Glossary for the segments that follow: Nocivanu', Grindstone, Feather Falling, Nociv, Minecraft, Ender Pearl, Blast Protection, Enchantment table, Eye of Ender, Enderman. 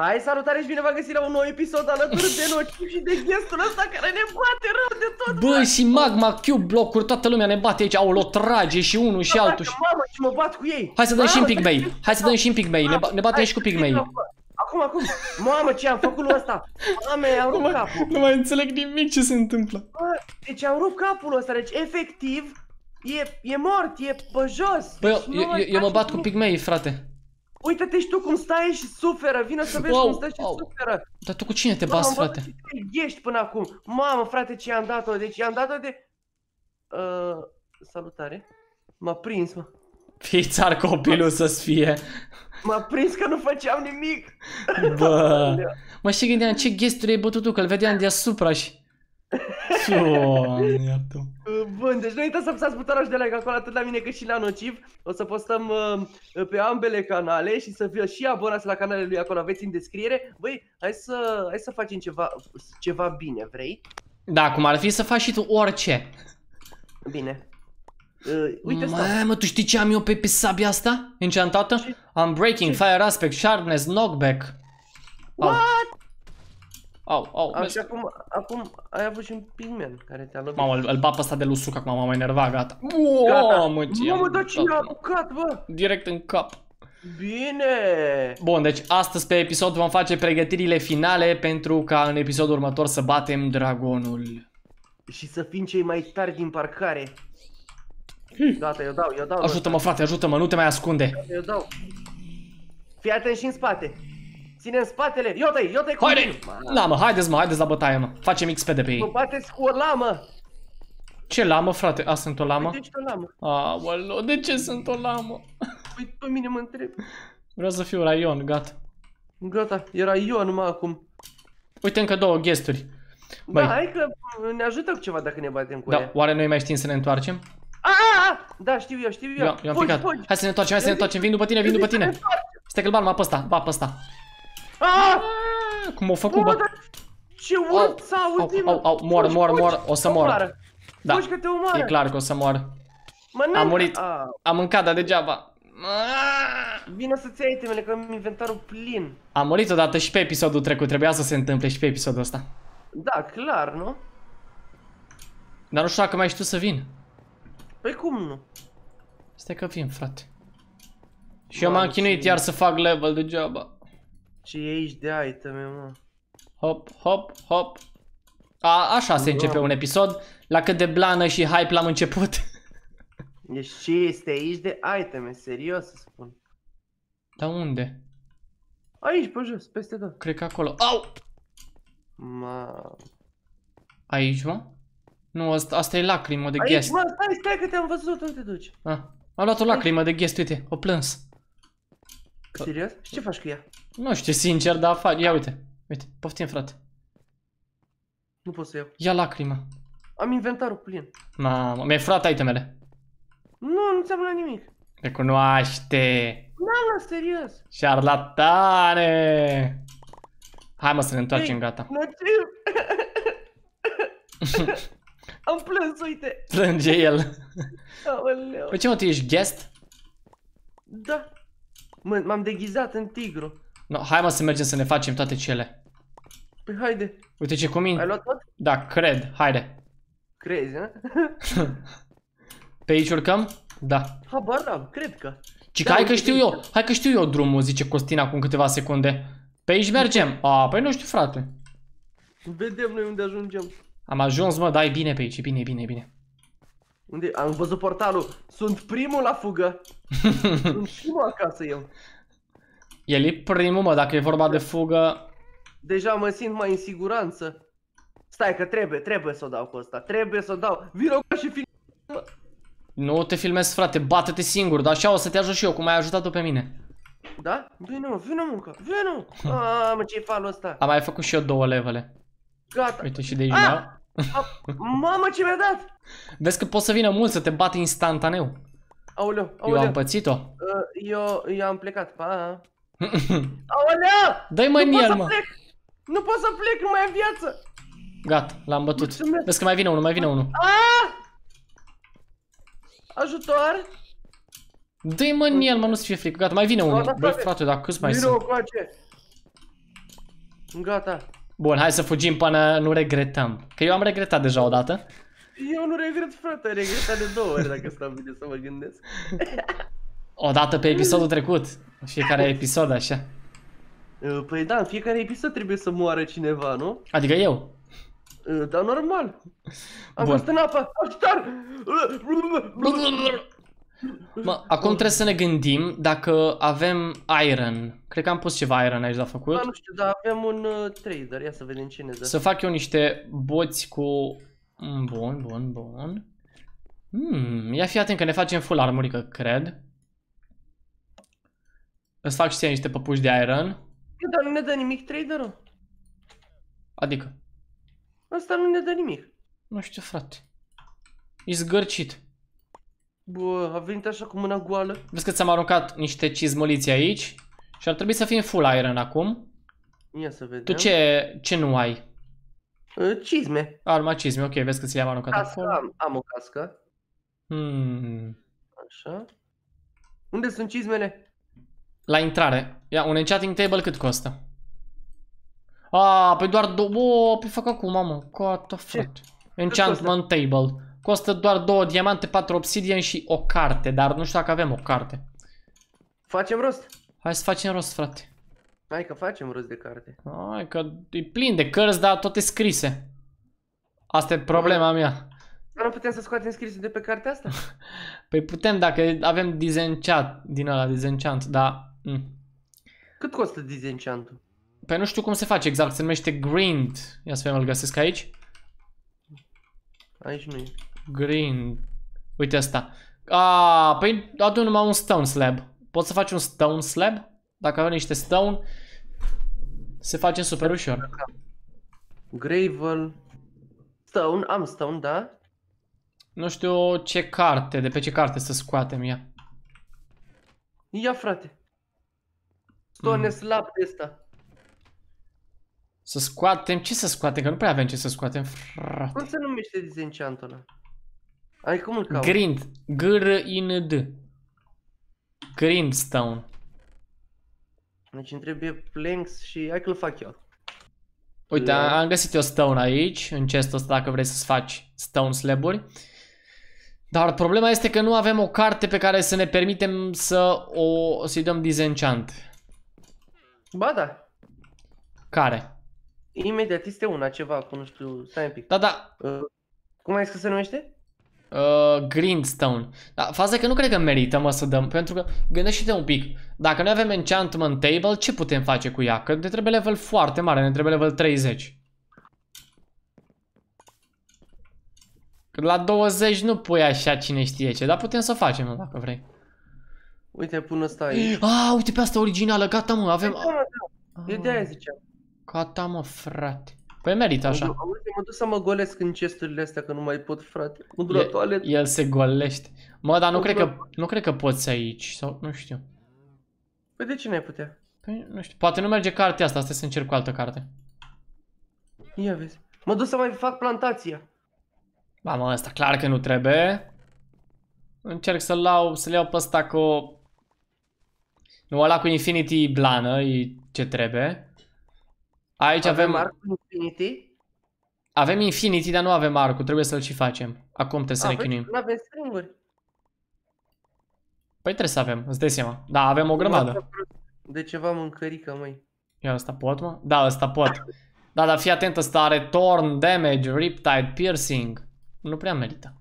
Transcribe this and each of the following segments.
Hai, salutare și bine v-am găsit la un nou episod alături de Nociv și de guestul ăsta care ne bate rău de tot. Bă, și Magma, Cube, blocuri, toată lumea ne bate aici, au o trage și unul și altul. Mamă, și mă bat cu ei. Hai să dăm și în pigmei, hai să dăm și în pigmei, ne batem și cu pigmei. Acum, mamă, ce am făcut lui ăsta? Mamă, am rupt capul. Nu mai înțeleg nimic ce se întâmplă. Deci am rupt capul ăsta, deci efectiv e mort, e pe jos. Bă, eu mă bat cu pigmei, frate. Uite-te și tu cum stai și suferă, vină să vezi cum stai și suferă. Dar tu cu cine te bați, frate? Ești până acum. Mamă, frate, ce i-am dat-o, deci i-am dat-o de... Salutare. M-a prins, mă. Fițar copilul să-ți fie. M-a prins că nu făceam nimic. Bă. Mă și gândeam ce ghesturi ai bătut tu, că-l vedeam deasupra și... Doamne, iartă. Bun, deci nu uitați să apăsați butonul de like acolo atât la mine cât și la Nociv. O să postăm pe ambele canale și să fie și abonați la canalele lui acolo, aveți în descriere. Băi, hai să facem ceva bine, vrei? Da, cum ar fi să faci și tu orice. Bine. Uite asta. Mă, tu știi ce am eu pe sabia asta? Enchantată? Am breaking, fire aspect, sharpness, knockback. What? Și acum ai avut și un pigment care te-a lovit. Mamă, îl bap ăsta de lusuc, acum m-am mai enervat, gata. Mamă, dar cine a apucat, bă? Direct în cap. Bine! Bun, deci astăzi pe episod vom face pregătirile finale pentru ca în episodul următor să batem dragonul. Și să fim cei mai tari din parcare. Gata, eu dau. Ajută-mă, frate, ajută-mă, nu te mai ascunde. Eu dau. Fii atent și în spate. Ține-n spatele, iota-i cu mine! Da, mă, haideți la bătaie, mă, facem XP de pe ei. Mă bateți cu o lamă! Ce lamă, frate? A, sunt o lamă? Uite, ești o lamă. Aoleo, de ce sunt o lamă? Uite, pe mine mă întreb. Vreau să fiu Raion, gata. Gata, e Raion, mă, acum. Uite, încă două ghesturi. Băi. Da, hai că ne ajută cu ceva dacă ne batem cu ea. Oare noi mai știm să ne întoarcem? Da, știu eu. Eu am picat. Hai să ne întoarcem, vin după tine. Stai că-l bam pe ăsta, cum o făcut, bă? Ce urât s-a auzit, mă! Mor, o să mor. Da, e clar că o să mor. Am murit, am mâncat, dar degeaba. Vine să-ți iei temele, că am inventarul plin. Am murit odată și pe episodul trecut, trebuia să se întâmple și pe episodul ăsta. Da, clar, nu? Dar nu știu dacă mai știu să vin. Păi cum nu? Stai că vin, frate. Și eu m-am chinuit iar să fac level degeaba. Ce e aici de iteme, mă? Hop. Așa se începe un episod. La cât de blană și hype l-am început. Deci ce este aici de iteme? Serios să spun. Dar unde? Aici, pe jos, peste tot. Cred că acolo. Aici, mă? Nu, asta e lacrimă de ghest. Aici, mă, stai că te-am văzut, unde te duci? Am luat o lacrimă de ghest, uite, o plâns. Serios? Și ce faci cu ea? Nu știu, sincer, dar fac. Ia uite, poftim, frate. Nu pot să iau. Ia lacrima. Am inventarul plin. Mamă, mi-ai furat itemele. Nu ți-am luat nimic. Te cunoaște. Da, serios. Șarlatane. Hai, mă, să ne întoarcem, gata. Am plâns, uite. Plânge el. Păi ce, mă, tu ești guest? Da. M-am deghizat în tigru. No, hai, mă, să mergem să ne facem toate cele. Păi haide. Uite ce cu mine. Ai luat tot? Da, cred, haide. Crezi, hă? Pe aici urcăm? Da. Habar n-am, cred că. Cica, hai că știu eu, drumul, zice Costina acum câteva secunde. Pe aici mergem. Păi nu știu, frate. Vedem noi unde ajungem. Am ajuns, mă, dai bine pe aici, bine. Unde? Am văzut portalul. Sunt primul la fugă. Sunt primul acasă eu. El e primul, mă, dacă e vorba de fugă. Deja mă simt mai în siguranță. Stai că trebuie să o dau cu ăsta. Trebuie să o dau. Vino și filmează. Nu te filmezi, frate, bate-te singur. Dar așa o să te ajut și eu, cum ai ajutat-o pe mine. Da? Vino, muncă. Mă, ce-i falul ăsta? Am mai făcut și eu două levele. Gata. Uite și de aici, mamă, ce mi-a dat? Vezi că poți să vină mult, să te bate instantaneu. Aoleu. Eu am pățit-o. Eu am plecat, pa. Aoleu! Dă-i mai miel, mă. Nu pot să plec, nu mai am viață. Gata, l-am bătut. Vezi că mai vine unul, Ajutor! Dă-i, mă, miel, mă, nu-ți fie frică, gata, mai vine unul. Băi, frate, dar câți mai sunt? Gata. Bun, hai să fugim până nu regretăm. Că eu am regretat deja o dată. Eu nu regret, frate, regretat de 2 ori dacă stau bine să mă gândesc. O dată pe episodul trecut. Fiecare episod așa. Păi da, în fiecare episod trebuie să moară cineva, nu? Adică eu. Da, normal. Am fost în apă. Mă, acum trebuie să ne gândim dacă avem iron. Cred că am pus ceva iron aici la făcut. Da, nu știu, dar avem un trader. Ia să vedem cine dă. Să fac eu niște boți cu... Bun, bun, bun. Ia fi atent că ne facem full armurică, cred. Îți fac și niște păpuși de iron. Dar nu ne dă nimic traderul. Adică? Asta nu ne dă nimic. Nu știu, frate. E zgârcit. Bă, a venit așa cu mâna goală. Vezi că ți-am aruncat niște cizmoliți aici. Și ar trebui să fim full iron acum. Ia să vedem. Tu ce nu ai? Cizme. Arma cizme, ok, vezi că ți le-am aruncat casca, acolo. Am o cască. Așa. Unde sunt cizmele? La intrare. Ia, un enchanting table cât costă? A, păi doar păi fac acum, mamă. What the fuck? Enchantment table. Costă doar 2 diamante, 4 obsidian și o carte, dar nu știu dacă avem o carte. Facem rost? Hai să facem rost, frate. Hai că facem rost de carte. Hai că e plin de cărți, dar toate scrise. Asta e problema mea. Dar nu putem să scoatem scrise de pe cartea asta? Păi putem dacă avem disenchant, din ăla, disenchant, dar... Cât costă disenchant-ul? Păi nu știu cum se face exact, se numește grind. Ia să vedem, îl găsesc aici. Aici nu e. Green. Uite asta. A, păi adun numai un stone slab. Poți să faci un stone slab? Dacă avem niște stone, se face super ușor. Gravel. Stone, am stone, da? Nu știu ce carte, de pe ce carte să scoatem ea. Ia, frate. Stone slab de asta. Să scoatem? Ce să scoatem? Că nu prea avem ce să scoatem, frate. Cum se numește disenchant-ul ăla? Ai cum îl caut? Grind. G-R-I-N-D. Grindstone. Deci îmi trebuie planks și... Hai că îl fac eu. Uite, am găsit eu stone aici, în chestul ăsta, dacă vrei să-ți faci stone slab-uri. Dar problema este că nu avem o carte pe care să ne permitem să-i dăm disenchant. Ba da. Care? Imediat, este una, ceva, cu nu știu, stai un pic. Da, da. Cum ai zis că se numește? Grindstone. Dar faza e că nu cred că merită, mă, să dăm, pentru că gândește-te un pic. Dacă noi avem enchantment table, ce putem face cu ea? Că ne trebuie level foarte mare, ne trebuie level 30. Că la 20 nu pui așa cine știe ce, dar putem să o facem, mă, dacă vrei. Uite, pun ăsta aici. A, uite pe asta originală, gata, mă, avem... Eu de-aia ziceam. Gata, mă, frate. Păi merită așa. Mă duc să mă golesc în chesturile astea, că nu mai pot, frate. Mă duc la toaletă. El se golește. Mă, dar nu cred că poți aici, sau nu știu. Păi de ce n-ai putea? Păi nu știu, poate nu merge cartea asta, asta să încerc cu altă carte. Ia vezi. Mă duc să mai fac plantația. Ba, mă, asta clar că nu trebuie. Încerc să-l iau pe ăsta cu... Nu, ăla cu Infinity Blană e ce trebuie. Aici avem Infinity? Avem Infinity, dar nu avem arcul, trebuie să-l și facem. Acum trebuie să ne chinim. Nu avem stringuri. Păi trebuie să avem, îți dai seama. Da, avem o grămadă. De ceva mâncărică, măi. Ia, ăsta pot, mă? Da, ăsta pot. Da, dar fii atent, ăsta are torn, damage, riptide, piercing. Nu prea merită.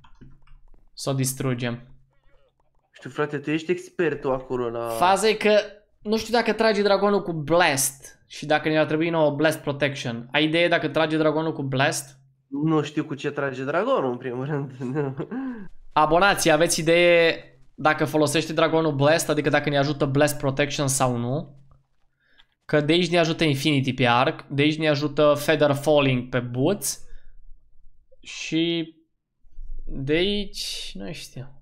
Să o distrugem. Știu, frate, tu ești expertul acolo la... Faza e că nu știu dacă trage dragonul cu blast. Și dacă ne-ar trebui nouă blast protection. Ai idee dacă trage dragonul cu blast? Nu știu cu ce trage dragonul în primul rând. Abonații, aveți idee dacă folosește dragonul blast? Adică dacă ne ajută blast protection sau nu? Că de aici ne ajută Infinity pe arc. De aici ne ajută Feather Falling pe boots. Și de aici, nu știu.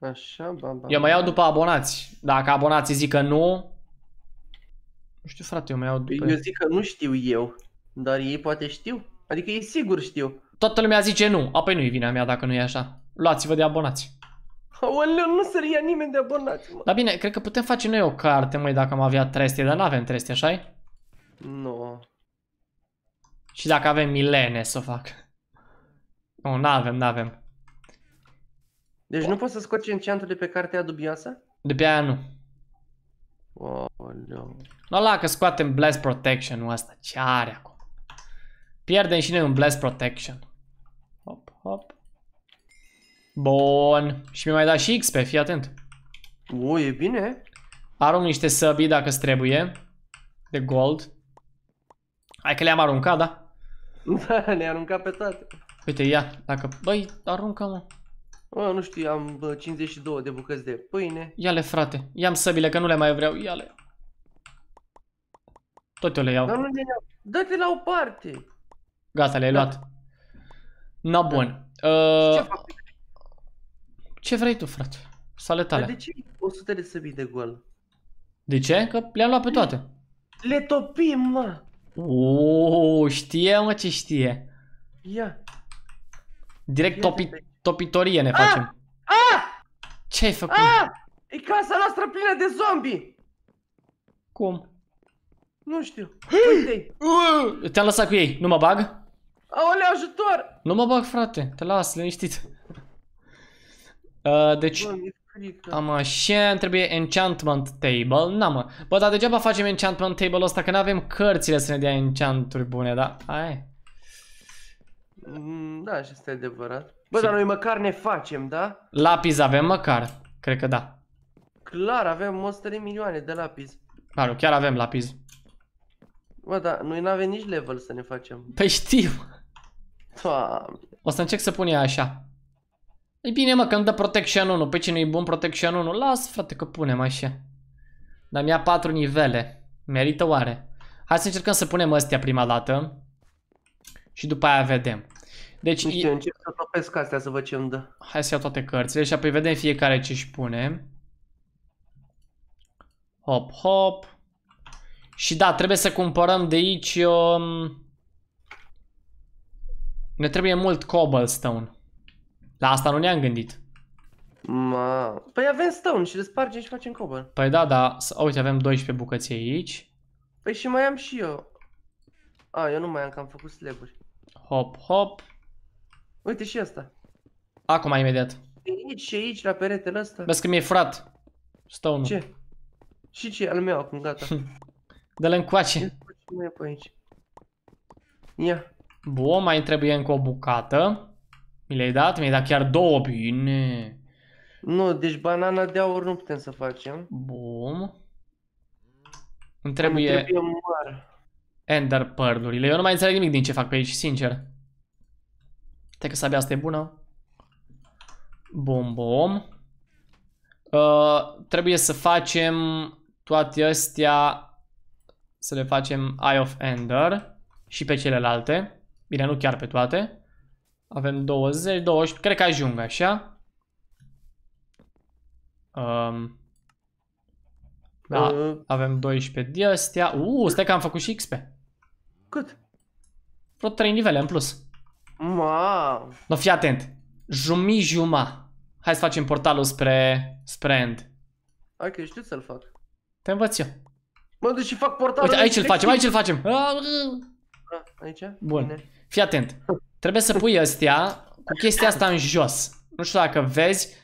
Așa, bam, bam. Eu mai iau după abonați. Dacă abonații zic că nu... Nu știu, frate, eu mai iau după... Eu zic că nu știu eu, dar ei poate știu. Adică ei sigur știu. Toată lumea zice nu. A, păi nu-i vina mea dacă nu e așa. Luați-vă de abonați. Aoleu, nu se ria nimeni de abonați, mă. Dar bine, cred că putem face noi o carte, măi, dacă am avea 300, dar n-avem 300, așa-i? Nu. Și dacă avem milene să o fac. Nu, n-avem, n-avem. Deci nu poți să scoți enchant-ul de pe cartea dubioasă? De pe aia nu. Aoleu. Nu la că scoatem Blast Protection-ul ăsta, ce are acum? Pierdem și noi un Blast Protection. Hop, hop. Bun. Și mi-a mai dat și XP, fii atent. O, e bine. Arunc niște săbii dacă-ți trebuie. De gold. Hai că le-am aruncat, da? Da, le-ai aruncat pe toate. Uite, ia, dacă... Băi, aruncă-mă. Nu știu, am 52 de bucăți de pâine. Ia-le, frate. Ia-mi săbile, că nu le mai vreau. Ia-le. Tot eu le iau. Dar nu le iau. Dă-te la o parte. Gata, le-ai luat. Na, bun. Ce vrei tu, frate? Saletale. De ce 100 de săbii de gol? De ce? Că le-am luat pe toate. Le topim, mă. Uuuu, știe, mă, ce știe. Ia. Direct topitorie ne facem. Ce-ai făcut? E casa noastră plină de zombi. Cum? Nu știu. Uite-i. Te-am lăsat cu ei. Nu mă bag? Aoleu, ajutor! Nu mă bag, frate. Te las, liniștit. Deci am așa, trebuie enchantment table. Na, mă. Bă, dar degeaba facem enchantment table-ul ăsta, că n-avem cărțile să ne dea enchanturi bune, da? Hai. Da, și este adevărat. Bă, dar noi măcar ne facem, da? Lapis avem măcar, cred că da. Clar, avem 100 de milioane de lapis. Claro, chiar avem lapis. Bă, dar noi n-avem nici level să ne facem. Păi știu. Doamne. O să încerc să pun ea așa. E bine, mă, că îmi dă Protection 1. Pe cine e bun Protection 1? Las, frate, că punem așa. Dar mi-a 4 nivele. Merită oare? Hai să încercăm să punem astea prima dată. Și după aia vedem. Deci... Nu știu, încerc să topesc astea să văd ce-mi dă. Hai să iau toate cărțile și apoi vedem fiecare ce-și pune. Hop, hop. Și da, trebuie să cumpărăm de aici... Ne trebuie mult cobblestone. La asta nu ne-am gândit. Ma. Păi avem stone și le spargem și facem cobble. Păi da, da. Uite, avem 12 bucăți aici. Păi și mai am și eu. Eu nu mai am, că am făcut slaburi. Hop, hop. Uite și asta. Acum, imediat. Aici și aici, la peretele ăsta. Vezi că mi-e furat stone-ul. Ce? Și ce? Al meu acum, gata. Dă-l încoace. Ia. Bun, mai trebuie încă o bucată. Mi le-ai dat? Mi-ai dat chiar două, bine. Nu, deci banana de aur nu putem să facem. Bun. Îmi trebuie Ender Pearl-urile. Eu nu mai înțeleg nimic din ce fac pe aici, sincer. Te că sabia asta e bună. Bum, bum. Trebuie să facem toate astea. Să le facem Eye of Ender. Și pe celelalte. Bine, nu chiar pe toate. Avem 20, 20, cred că ajung așa. Da, avem 12 de astea. Stai că am făcut și XP. Cât? Vreo 3 nivele în plus. Wow. No, fii atent. Jumijuma. Hai să facem portalul spre end. Hai că știu să-l fac. Te învăț eu. Mă duc și fac portalul. Uite, aici îl facem, aici îl facem. Aici? Bun. Bine. Fii atent. Trebuie să pui astea cu chestia asta în jos. Nu știu dacă vezi,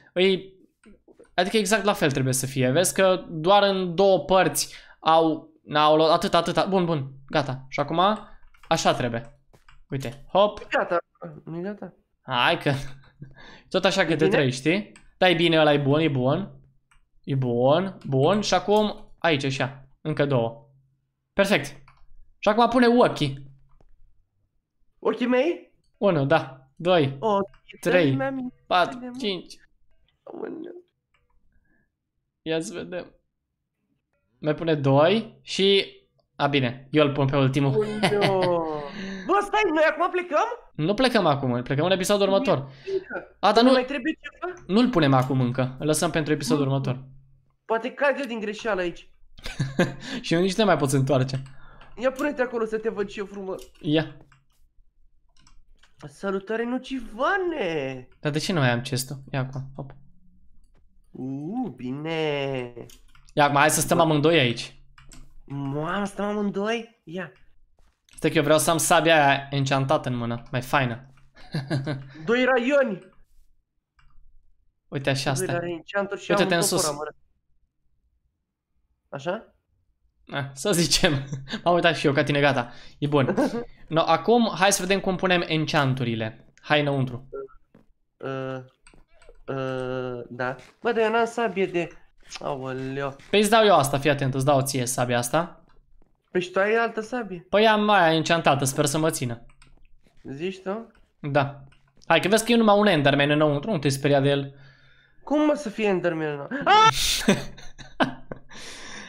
adică exact la fel trebuie să fie. Vezi că doar în două părți au luat atâta. Bun, bun, gata. Și acum așa trebuie. Uite, hop. Gata, nu-i gata. Hai că tot așa că te trei, știi? Da, e bine, ăla e bun, e bun. E bun, bun. Și acum aici, așa, încă două. Perfect. Și acum pune ochii. Ochii mei? 1, da, 2, 3, 4, 5. Ia să vedem. Mai pune 2 și... bine, eu îl pun pe ultimul. Bă, stai, noi acum plecăm? Nu plecăm acum, plecăm în episodul următor. Dar nu mai trebuie ceva? Nu-l punem acum încă, îl lăsăm pentru episodul următor. Poate cad eu din greșeală aici. Și eu nici nu mai pot să întoarce. Ia pune-te acolo să te văd și eu frumos. Ia. Salutare, Nocivane! Dar de ce nu mai am chest-ul? Ia acum, hop. Bine. Ia, acum hai să stăm amândoi aici. Mamă, stăm amândoi? Ia. Stai că eu vreau să am sabia aia enchantată în mână, mai faină. Doi raioni. Uite așa asta. Uite-te în sus. Așa? A, să zicem. M-am uitat și eu ca tine, gata. E bun. No, acum hai să vedem cum punem enchant-urile. Hai înăuntru. Da. Bă, dar eu n-am sabie de... Aoleo. Păi îți dau eu asta, fii atent, îți dau ție sabia asta. Păi și tu ai altă sabie. Păi am aia enchantată, sper să mă țină. Zici tu? Da. Hai că vezi că e numai un Enderman înăuntru, nu te speria de el. Cum mă să fie Enderman înăuntru?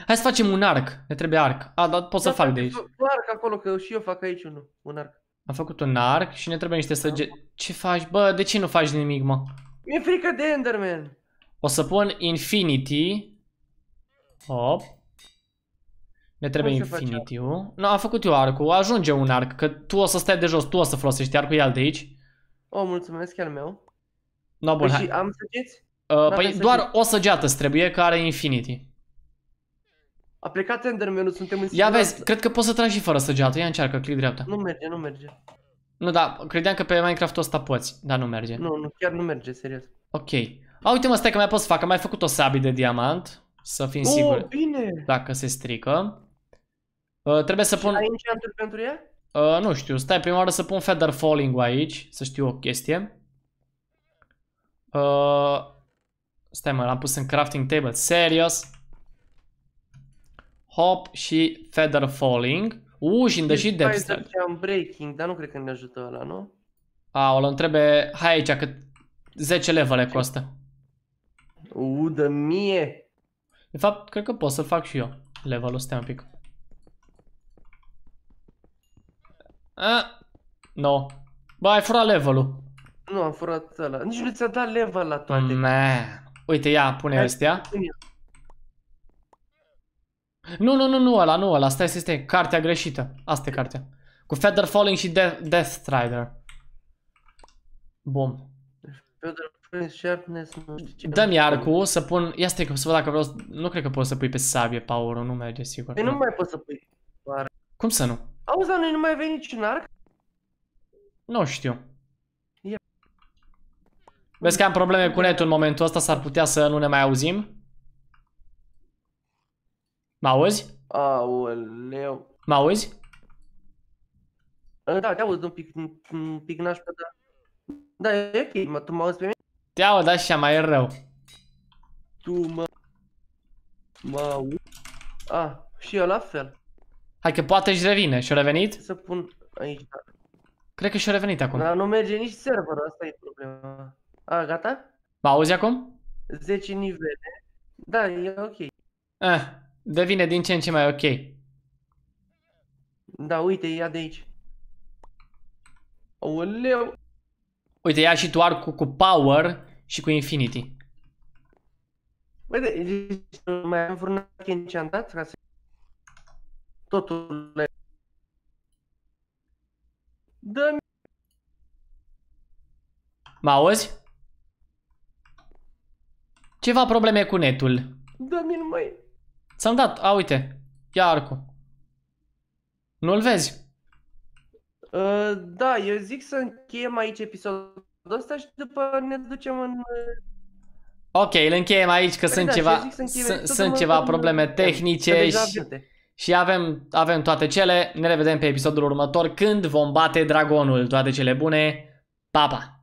Hai să facem un arc, ne trebuie arc. A, dar pot să fac de aici. Un arc acolo, că și eu fac aici unul, un arc. Am făcut un arc și ne trebuie niște săgeți. Ce faci? Bă, de ce nu faci nimic, mă? Mi-e frică de Enderman. O să pun Infinity. Hop. Ne trebuie Infinity-ul. Nu, am făcut eu arcul, ajunge un arc, că tu o să stai de jos, tu o să folosești arcul, ia-l de aici. O, mulțumesc, al meu. No, bun, păi și am săgeți? Păi doar săgeți. O săgeată îți trebuie, că are Infinity. A plecat Enderman-ul, suntem în siguranță. Ia vezi, cred că poți să tragi și fără săgeată, ia încearcă, click dreapta. Nu merge, nu merge. Nu, da, credeam că pe Minecraft-ul ăsta poți, dar nu merge. Nu, nu, chiar nu merge, serios. Ok. A, uite mă, stai că mai pot să fac, am mai făcut o sabie de diamant. Să fim siguri bine. Dacă se strică. Trebuie să pun... Ai enchant-uri pentru ea? Nu știu, stai prima oară să pun feather falling-ul aici, să știu o chestie. Stai mă, l-am pus în crafting table, serios. Hop și feather falling. Și îndeși depth. Am breaking, dar nu cred că ne ajută ăla, nu? Aoleu, îmi trebuie... Hai aici, că 10 levele costă. Dă mie! De fapt, cred că pot să fac și eu levelul ăsta un pic. No. Bă, ai furat levelul. Nu, am furat ăla. Nici nu ți-a dat level la toate. Uite, ia, pune astea. Nu, nu, nu, nu ăla, nu ăla. Stai, stai, stai. Cartea greșită. Asta e cartea. Cu Feather Falling și Death Strider. Bom. Dă-mi arcul să pun... Ia stai, să văd dacă vreau... Nu cred că poți să pui pe sabie power-ul, nu merge sigur. Păi nu mai poți să pui. Cum să nu? Auzi, dar noi nu mai avem niciun arc? Nu știu. Vezi că am probleme cu netul în momentul ăsta, s-ar putea să nu ne mai auzim? Mă auzi? Aoleu. Mă auzi? Da, te auzi un pic, nașpa, dar... Da, e ok, mă, tu mă auzi pe mine? Te aud, da, și mai e rău. Tu mă auzi? A, și eu la fel. Hai că poate își revine, și-a revenit? Să pun aici. Cred că și-a revenit acum. Dar nu merge nici serverul, asta e problema. A, gata? Mă auzi acum? 10 nivele. Da, e ok. Devine din ce în ce mai ok. Da, uite, ia de aici. Aoleu! Uite, ia și tu arcul cu power și cu infinity. Băi, mai am vreun arc enchantat ca să... Totul... Dă-mi... Mă auzi? Ceva probleme cu netul. Dă-mi, măi. Ți-am dat, uite. Ia arcul. Nu-l vezi? Da, eu zic să încheiem aici episodul ăsta și după ne ducem în... Ok, îl încheiem aici că sunt ceva probleme tehnice și avem toate cele. Ne revedem pe episodul următor când vom bate dragonul. Toate cele bune, pa, pa!